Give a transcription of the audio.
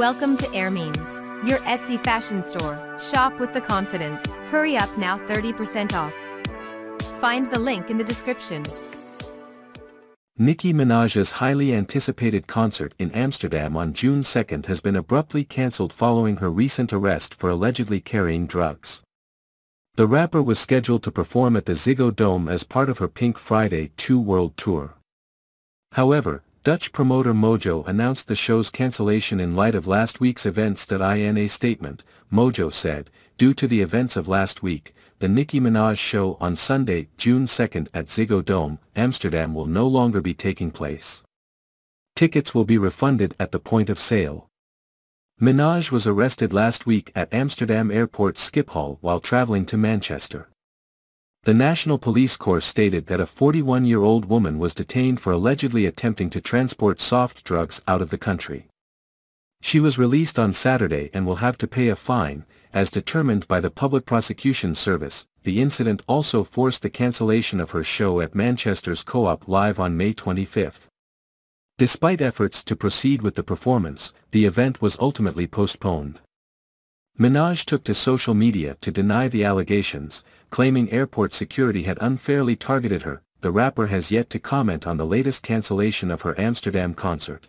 Welcome to Air Means, your Etsy fashion store. Shop with the confidence. Hurry up now, 30% off. Find the link in the description. Nicki Minaj's highly anticipated concert in Amsterdam on June 2 has been abruptly cancelled following her recent arrest for allegedly carrying drugs. The rapper was scheduled to perform at the Ziggo Dome as part of her Pink Friday 2 World Tour. However, Dutch promoter Mojo announced the show's cancellation in light of last week's events. In a statement, Mojo said, "Due to the events of last week, the Nicki Minaj show on Sunday, June 2 at Ziggo Dome, Amsterdam will no longer be taking place. Tickets will be refunded at the point of sale." Minaj was arrested last week at Amsterdam Airport Schiphol while traveling to Manchester. The National Police Corps stated that a 41-year-old woman was detained for allegedly attempting to transport soft drugs out of the country. She was released on Saturday and will have to pay a fine, as determined by the Public Prosecution Service. The incident also forced the cancellation of her show at Manchester's Co-op Live on May 25. Despite efforts to proceed with the performance, the event was ultimately postponed. Minaj took to social media to deny the allegations, claiming airport security had unfairly targeted her. The rapper has yet to comment on the latest cancellation of her Amsterdam concert.